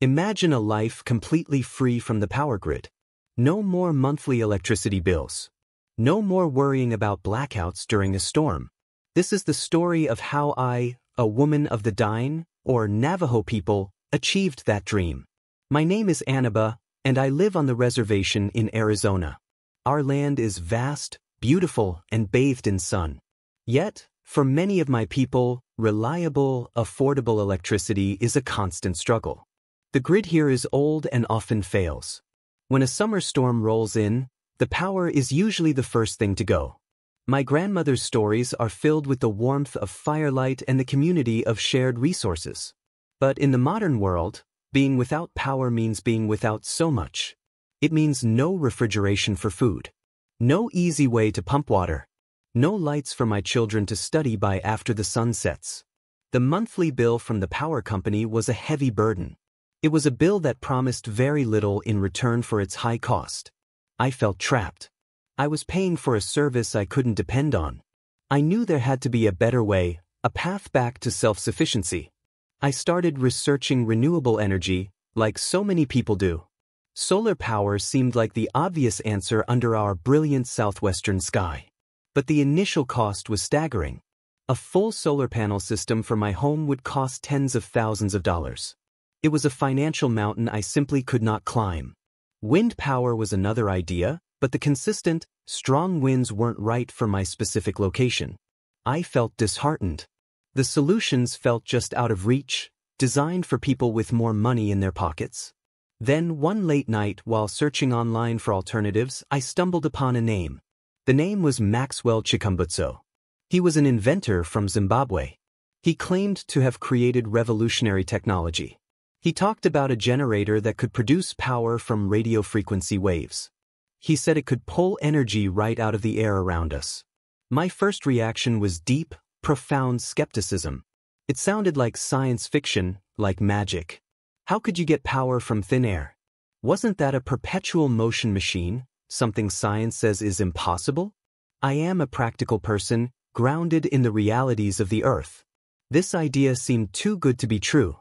Imagine a life completely free from the power grid. No more monthly electricity bills. No more worrying about blackouts during a storm. This is the story of how I, a woman of the Diné, or Navajo people, achieved that dream. My name is Annaba, and I live on the reservation in Arizona. Our land is vast, beautiful, and bathed in sun. Yet, for many of my people, reliable, affordable electricity is a constant struggle. The grid here is old and often fails. When a summer storm rolls in, the power is usually the first thing to go. My grandmother's stories are filled with the warmth of firelight and the community of shared resources. But in the modern world, being without power means being without so much. It means no refrigeration for food, no easy way to pump water, no lights for my children to study by after the sun sets. The monthly bill from the power company was a heavy burden. It was a bill that promised very little in return for its high cost. I felt trapped. I was paying for a service I couldn't depend on. I knew there had to be a better way, a path back to self-sufficiency. I started researching renewable energy, like so many people do. Solar power seemed like the obvious answer under our brilliant southwestern sky. But the initial cost was staggering. A full solar panel system for my home would cost tens of thousands of dollars. It was a financial mountain I simply could not climb. Wind power was another idea, but the consistent, strong winds weren't right for my specific location. I felt disheartened. The solutions felt just out of reach, designed for people with more money in their pockets. Then one late night while searching online for alternatives, I stumbled upon a name. The name was Maxwell Chikumbutso. He was an inventor from Zimbabwe. He claimed to have created revolutionary technology. He talked about a generator that could produce power from radio frequency waves. He said it could pull energy right out of the air around us. My first reaction was deep, profound skepticism. It sounded like science fiction, like magic. How could you get power from thin air? Wasn't that a perpetual motion machine, something science says is impossible? I am a practical person, grounded in the realities of the earth. This idea seemed too good to be true.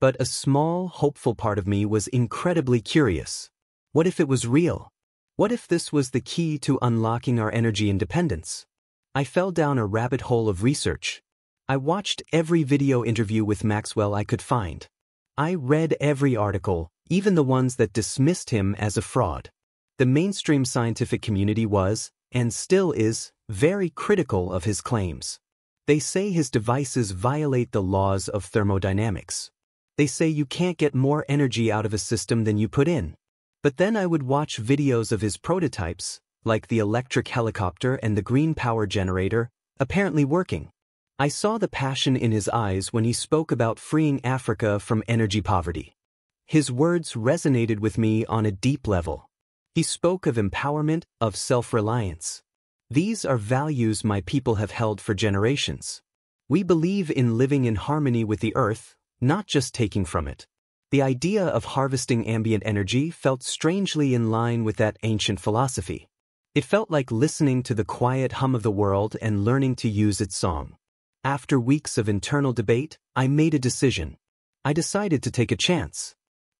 But a small, hopeful part of me was incredibly curious. What if it was real? What if this was the key to unlocking our energy independence? I fell down a rabbit hole of research. I watched every video interview with Maxwell I could find. I read every article, even the ones that dismissed him as a fraud. The mainstream scientific community was, and still is, very critical of his claims. They say his devices violate the laws of thermodynamics. They say you can't get more energy out of a system than you put in. But then I would watch videos of his prototypes, like the electric helicopter and the green power generator, apparently working. I saw the passion in his eyes when he spoke about freeing Africa from energy poverty. His words resonated with me on a deep level. He spoke of empowerment, of self-reliance. These are values my people have held for generations. We believe in living in harmony with the earth, not just taking from it. The idea of harvesting ambient energy felt strangely in line with that ancient philosophy. It felt like listening to the quiet hum of the world and learning to use its song. After weeks of internal debate, I made a decision. I decided to take a chance.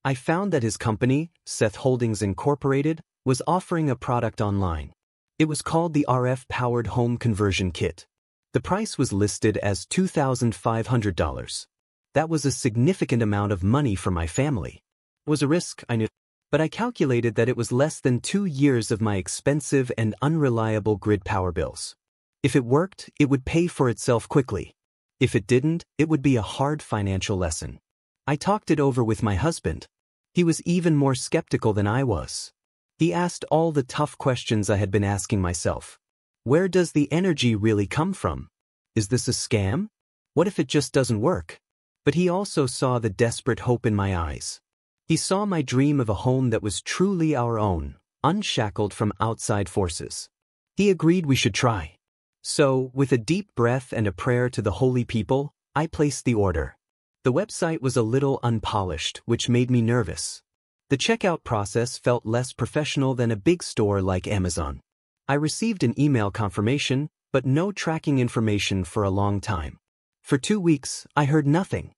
I found that his company, Saith Holdings Incorporated, was offering a product online. It was called the RF Powered Home Conversion Kit. The price was listed as $2,500. That was a significant amount of money for my family. It was a risk, I knew, but I calculated that it was less than 2 years of my expensive and unreliable grid power bills. If it worked, it would pay for itself quickly. If it didn't, it would be a hard financial lesson. I talked it over with my husband. He was even more skeptical than I was. He asked all the tough questions I had been asking myself. Where does the energy really come from? Is this a scam? What if it just doesn't work? But he also saw the desperate hope in my eyes. He saw my dream of a home that was truly our own, unshackled from outside forces. He agreed we should try. So, with a deep breath and a prayer to the holy people, I placed the order. The website was a little unpolished, which made me nervous. The checkout process felt less professional than a big store like Amazon. I received an email confirmation, but no tracking information for a long time. For 2 weeks, I heard nothing.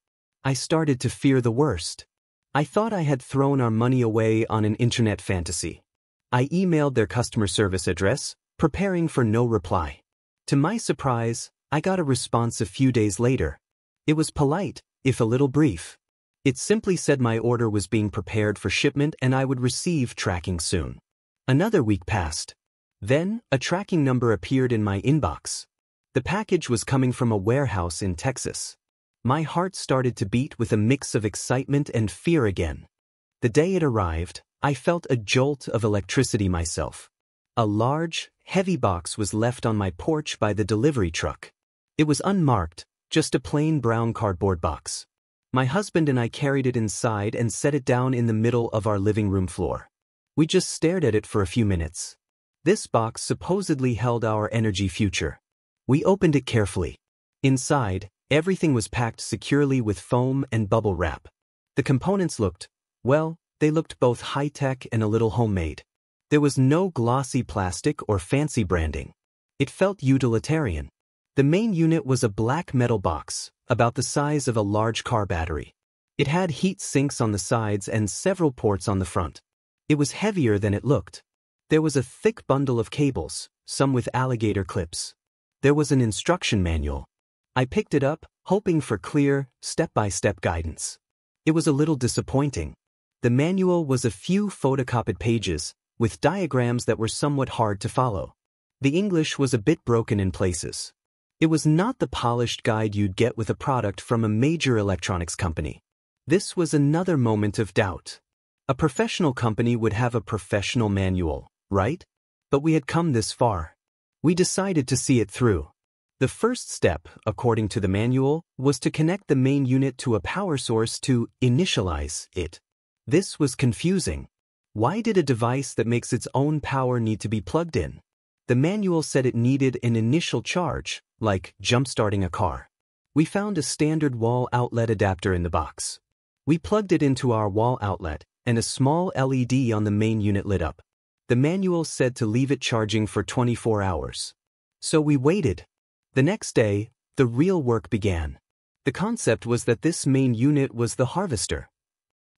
I started to fear the worst. I thought I had thrown our money away on an internet fantasy. I emailed their customer service address, preparing for no reply. To my surprise, I got a response a few days later. It was polite, if a little brief. It simply said my order was being prepared for shipment and I would receive tracking soon. Another week passed. Then, a tracking number appeared in my inbox. The package was coming from a warehouse in Texas. My heart started to beat with a mix of excitement and fear again. The day it arrived, I felt a jolt of electricity myself. A large, heavy box was left on my porch by the delivery truck. It was unmarked, just a plain brown cardboard box. My husband and I carried it inside and set it down in the middle of our living room floor. We just stared at it for a few minutes. This box supposedly held our energy future. We opened it carefully. Inside, everything was packed securely with foam and bubble wrap. The components looked, well, they looked both high-tech and a little homemade. There was no glossy plastic or fancy branding. It felt utilitarian. The main unit was a black metal box, about the size of a large car battery. It had heat sinks on the sides and several ports on the front. It was heavier than it looked. There was a thick bundle of cables, some with alligator clips. There was an instruction manual. I picked it up, hoping for clear, step-by-step guidance. It was a little disappointing. The manual was a few photocopied pages, with diagrams that were somewhat hard to follow. The English was a bit broken in places. It was not the polished guide you'd get with a product from a major electronics company. This was another moment of doubt. A professional company would have a professional manual, right? But we had come this far. We decided to see it through. The first step, according to the manual, was to connect the main unit to a power source to initialize it. This was confusing. Why did a device that makes its own power need to be plugged in? The manual said it needed an initial charge, like jump-starting a car. We found a standard wall outlet adapter in the box. We plugged it into our wall outlet, and a small LED on the main unit lit up. The manual said to leave it charging for 24 hours. So we waited. The next day, the real work began. The concept was that this main unit was the harvester.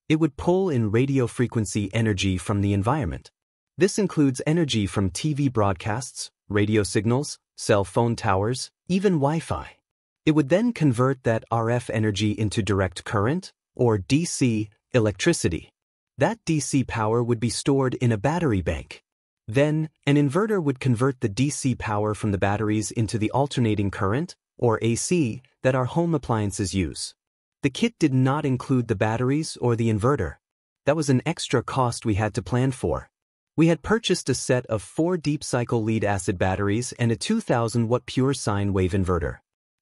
It would pull in radio frequency energy from the environment. This includes energy from TV broadcasts, radio signals, cell phone towers, even Wi-Fi. It would then convert that RF energy into direct current, or DC, electricity. That DC power would be stored in a battery bank. Then, an inverter would convert the DC power from the batteries into the alternating current, or AC, that our home appliances use. The kit did not include the batteries or the inverter. That was an extra cost we had to plan for. We had purchased a set of 4 deep-cycle lead-acid batteries and a 2,000-watt pure sine wave inverter.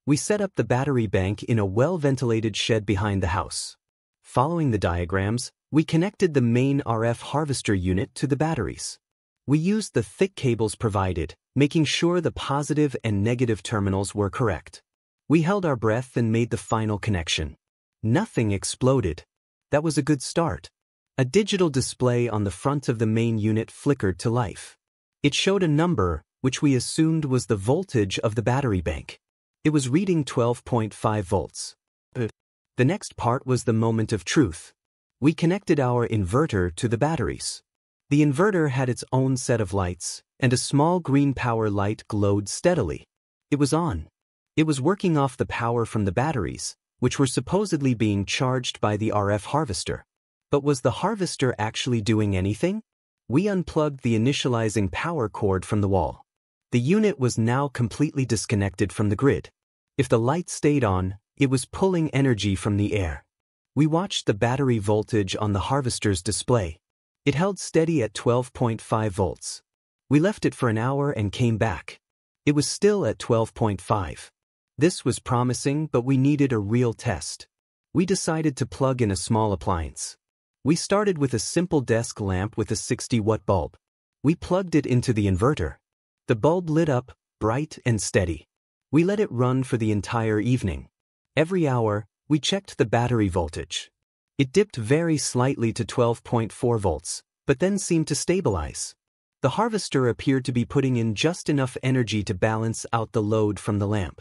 We set up the battery bank in a well-ventilated shed behind the house. Following the diagrams, we connected the main RF harvester unit to the batteries. We used the thick cables provided, making sure the positive and negative terminals were correct. We held our breath and made the final connection. Nothing exploded. That was a good start. A digital display on the front of the main unit flickered to life. It showed a number, which we assumed was the voltage of the battery bank. It was reading 12.5 volts. The next part was the moment of truth. We connected our inverter to the batteries. The inverter had its own set of lights, and a small green power light glowed steadily. It was on. It was working off the power from the batteries, which were supposedly being charged by the RF harvester. But was the harvester actually doing anything? We unplugged the initializing power cord from the wall. The unit was now completely disconnected from the grid. If the light stayed on, it was pulling energy from the air. We watched the battery voltage on the harvester's display. It held steady at 12.5 volts. We left it for an hour and came back. It was still at 12.5. This was promising, but we needed a real test. We decided to plug in a small appliance. We started with a simple desk lamp with a 60-watt bulb. We plugged it into the inverter. The bulb lit up, bright and steady. We let it run for the entire evening. Every hour, we checked the battery voltage. It dipped very slightly to 12.4 volts, but then seemed to stabilize. The harvester appeared to be putting in just enough energy to balance out the load from the lamp.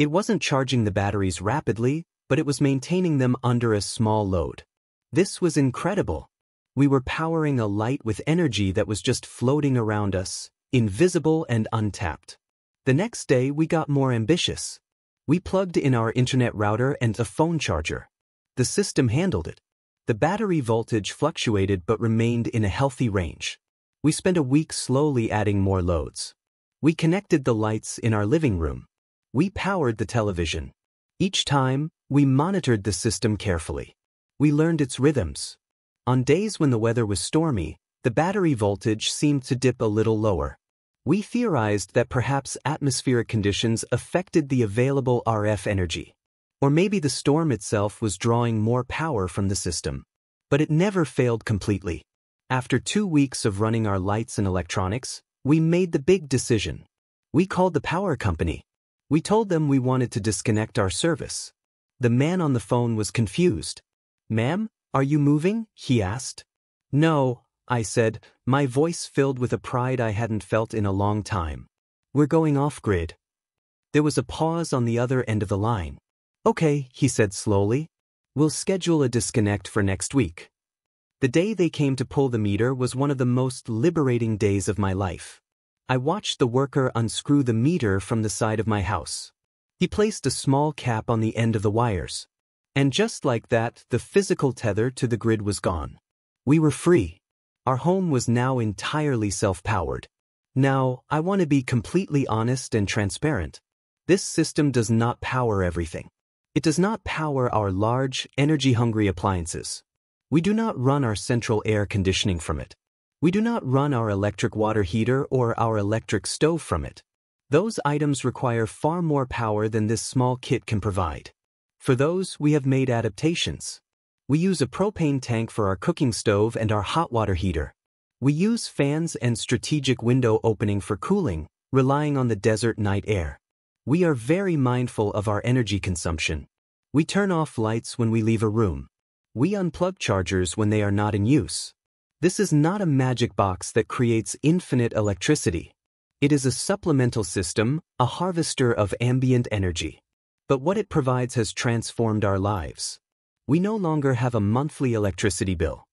It wasn't charging the batteries rapidly, but it was maintaining them under a small load. This was incredible. We were powering a light with energy that was just floating around us, invisible and untapped. The next day we got more ambitious. We plugged in our internet router and a phone charger. The system handled it. The battery voltage fluctuated but remained in a healthy range. We spent a week slowly adding more loads. We connected the lights in our living room. We powered the television. Each time, we monitored the system carefully. We learned its rhythms. On days when the weather was stormy, the battery voltage seemed to dip a little lower. We theorized that perhaps atmospheric conditions affected the available RF energy. Or maybe the storm itself was drawing more power from the system. But it never failed completely. After 2 weeks of running our lights and electronics, we made the big decision. We called the power company. We told them we wanted to disconnect our service. The man on the phone was confused. "Ma'am, are you moving?" he asked. "No," I said, my voice filled with a pride I hadn't felt in a long time. "We're going off-grid." There was a pause on the other end of the line. "Okay," he said slowly. "We'll schedule a disconnect for next week." The day they came to pull the meter was one of the most liberating days of my life. I watched the worker unscrew the meter from the side of my house. He placed a small cap on the end of the wires. And just like that, the physical tether to the grid was gone. We were free. Our home was now entirely self-powered. Now, I want to be completely honest and transparent. This system does not power everything. It does not power our large, energy-hungry appliances. We do not run our central air conditioning from it. We do not run our electric water heater or our electric stove from it. Those items require far more power than this small kit can provide. For those, we have made adaptations. We use a propane tank for our cooking stove and our hot water heater. We use fans and strategic window opening for cooling, relying on the desert night air. We are very mindful of our energy consumption. We turn off lights when we leave a room. We unplug chargers when they are not in use. This is not a magic box that creates infinite electricity. It is a supplemental system, a harvester of ambient energy. But what it provides has transformed our lives. We no longer have a monthly electricity bill.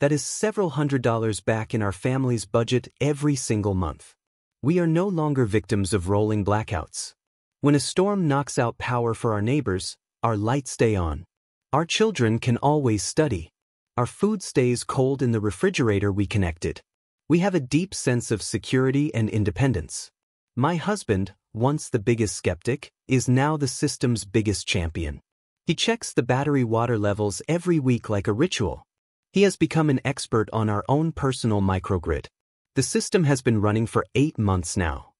That is several $100s back in our family's budget every single month. We are no longer victims of rolling blackouts. When a storm knocks out power for our neighbors, our lights stay on. Our children can always study. Our food stays cold in the refrigerator we connected. We have a deep sense of security and independence. My husband, once the biggest skeptic, is now the system's biggest champion. He checks the battery water levels every week like a ritual. He has become an expert on our own personal microgrid. The system has been running for 8 months now.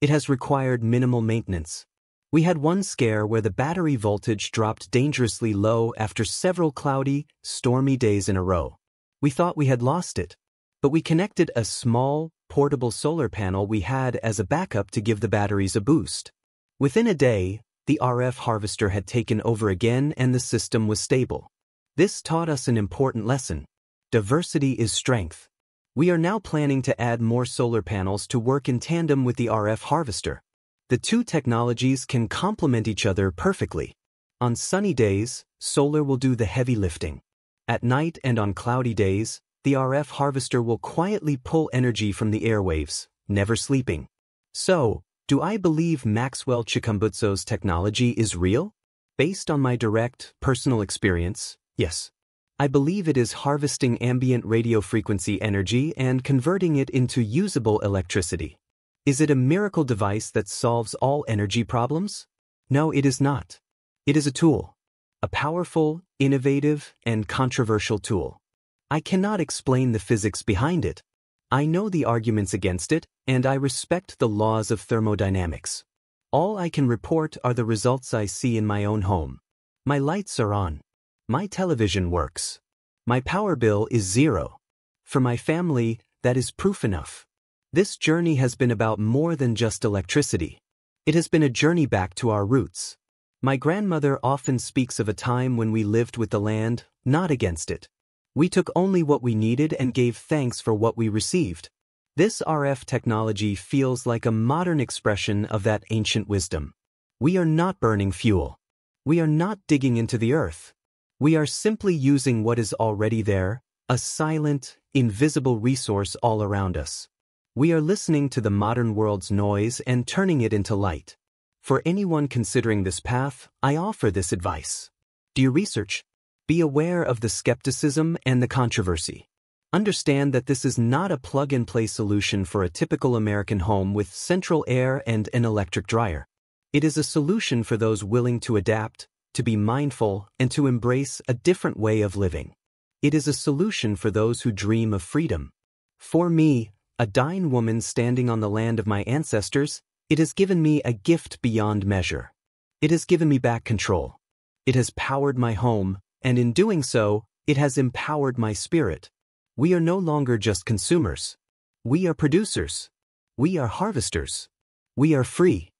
It has required minimal maintenance. We had one scare where the battery voltage dropped dangerously low after several cloudy, stormy days in a row. We thought we had lost it, but we connected a small, portable solar panel we had as a backup to give the batteries a boost. Within a day, the RF harvester had taken over again and the system was stable. This taught us an important lesson. Diversity is strength. We are now planning to add more solar panels to work in tandem with the RF harvester. The two technologies can complement each other perfectly. On sunny days, solar will do the heavy lifting. At night and on cloudy days, the RF harvester will quietly pull energy from the airwaves, never sleeping. So, do I believe Maxwell Chikumbutso's technology is real? Based on my direct, personal experience, yes. I believe it is harvesting ambient radio frequency energy and converting it into usable electricity. Is it a miracle device that solves all energy problems? No, it is not. It is a tool. A powerful, innovative, and controversial tool. I cannot explain the physics behind it. I know the arguments against it, and I respect the laws of thermodynamics. All I can report are the results I see in my own home. My lights are on. My television works. My power bill is zero. For my family, that is proof enough. This journey has been about more than just electricity. It has been a journey back to our roots. My grandmother often speaks of a time when we lived with the land, not against it. We took only what we needed and gave thanks for what we received. This RF technology feels like a modern expression of that ancient wisdom. We are not burning fuel. We are not digging into the earth. We are simply using what is already there, a silent, invisible resource all around us. We are listening to the modern world's noise and turning it into light. For anyone considering this path, I offer this advice. Do your research. Be aware of the skepticism and the controversy. Understand that this is not a plug-and-play solution for a typical American home with central air and an electric dryer. It is a solution for those willing to adapt, to be mindful, and to embrace a different way of living. It is a solution for those who dream of freedom. For me, a Dine woman standing on the land of my ancestors, it has given me a gift beyond measure. It has given me back control. It has powered my home, and in doing so, it has empowered my spirit. We are no longer just consumers. We are producers. We are harvesters. We are free.